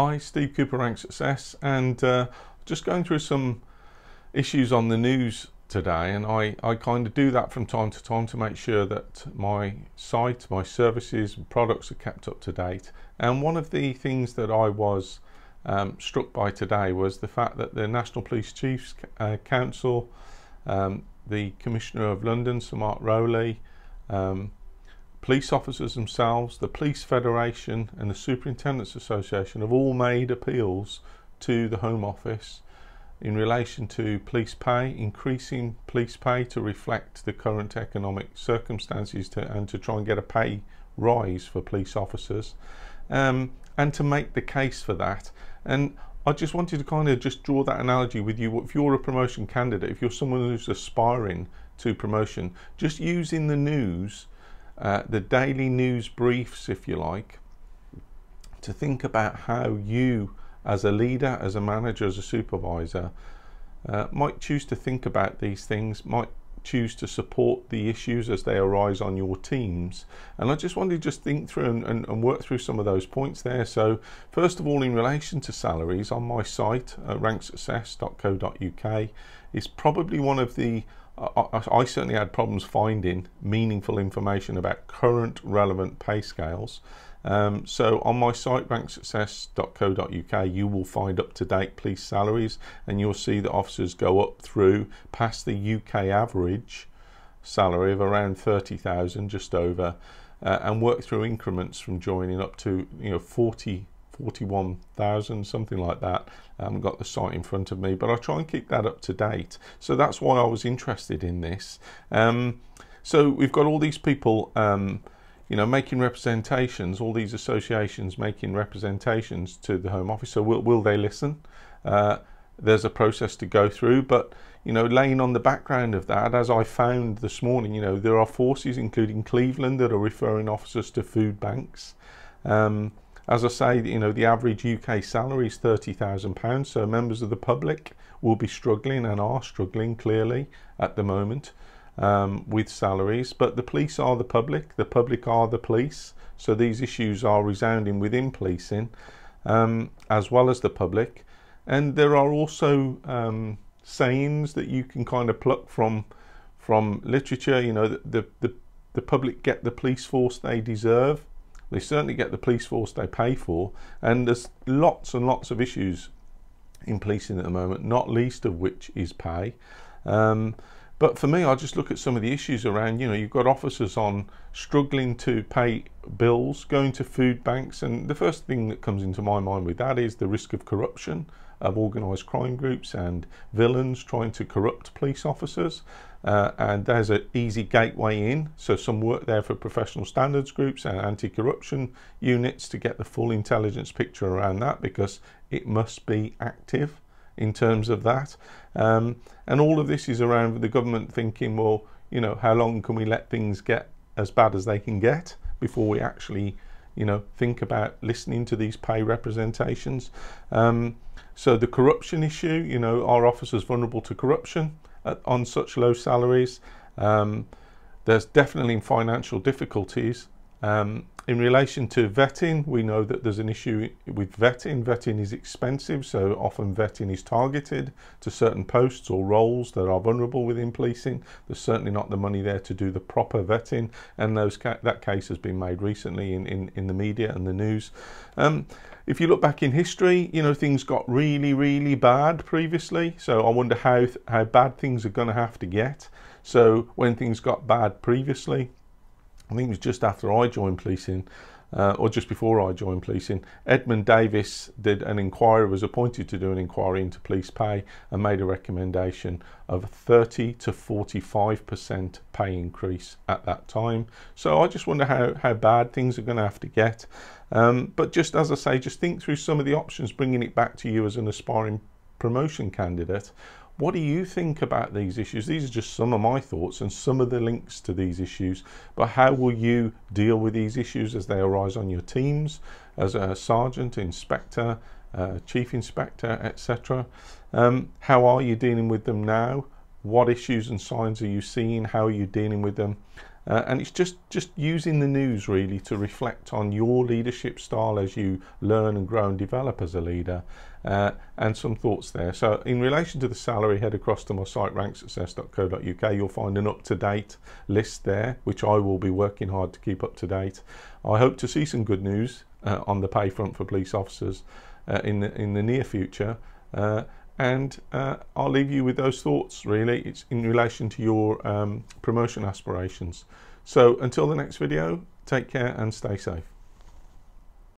Hi, Steve Cooper, Rank Success, and just going through some issues on the news today, and I kind of do that from time to time to make sure that my site, my services and products are kept up to date. And one of the things that I was struck by today was the fact that the National Police Chiefs Council, the Commissioner of London, Sir Mark Rowley, police officers themselves, the Police Federation and the Superintendents Association have all made appeals to the Home Office in relation to police pay, increasing police pay to reflect the current economic circumstances and to try and get a pay rise for police officers and to make the case for that. And I just wanted to kind of just draw that analogy with you. If you're a promotion candidate, if you're someone who's aspiring to promotion, just using the news, the daily news briefs, if you like, to think about how you as a leader, as a manager, as a supervisor might choose to think about these things, might choose to support the issues as they arise on your teams. And I just wanted to just think through and work through some of those points there. So first of all, in relation to salaries, on my site at ranksuccess.co.uk is probably one of the I certainly had problems finding meaningful information about current relevant pay scales. So on my site, ranksuccess.co.uk, you will find up-to-date police salaries, and you'll see that officers go up through past the UK average salary of around 30,000, just over, and work through increments from joining up to, you know, 41,000, something like that. I haven't got the site in front of me, but I try and keep that up to date. So that's why I was interested in this. So we've got all these people, you know, making representations, all these associations making representations to the Home Office. So will they listen? There's a process to go through, but, you know, laying on the background of that, as I found this morning, you know, there are forces, including Cleveland, that are referring officers to food banks. As I say, you know, the average UK salary is £30,000, so members of the public will be struggling and are struggling clearly at the moment with salaries. But the police are the public are the police, so these issues are resounding within policing as well as the public. And there are also sayings that you can kind of pluck from literature. You know, the public get the police force they deserve. They certainly get the police force they pay for, and there's lots and lots of issues in policing at the moment, not least of which is pay. But for me, I just look at some of the issues around, you know, you've got officers on struggling to pay bills, going to food banks, and the first thing that comes into my mind with that is the risk of corruption of organised crime groups and villains trying to corrupt police officers. And there's an easy gateway in, so some work there for professional standards groups and anti-corruption units to get the full intelligence picture around that, because it must be active in terms of that. And all of this is around the government thinking, well, you know, how long can we let things get as bad as they can get before we actually, you know, think about listening to these pay representations. So the corruption issue, you know, are officers vulnerable to corruption on such low salaries? There's definitely financial difficulties. In relation to vetting, we know that there's an issue with vetting. Vetting is expensive, so often vetting is targeted to certain posts or roles that are vulnerable within policing. There's certainly not the money there to do the proper vetting, and that case has been made recently in the media and the news. If you look back in history, you know, things got really, really bad previously, so I wonder how bad things are going to have to get. So when things got bad previously, I think it was just after I joined policing, or just before I joined policing, Edmund Davis did an inquiry, was appointed to do an inquiry into police pay, and made a recommendation of a 30 to 45% pay increase at that time. So I just wonder how bad things are going to have to get. But just as I say, just think through some of the options, bringing it back to you as an aspiring promotion candidate. What do you think about these issues? These are just some of my thoughts and some of the links to these issues. But how will you deal with these issues as they arise on your teams, as a sergeant, inspector, chief inspector, etc.? How are you dealing with them now? What issues and signs are you seeing? How are you dealing with them? and it's just using the news really to reflect on your leadership style as you learn and grow and develop as a leader, and some thoughts there. So in relation to the salary, head across to my site ranksuccess.co.uk. You'll find an up-to-date list there, which I will be working hard to keep up to date. I hope to see some good news on the pay front for police officers in the near future, and I'll leave you with those thoughts really. It's in relation to your promotion aspirations. So until the next video, take care and stay safe.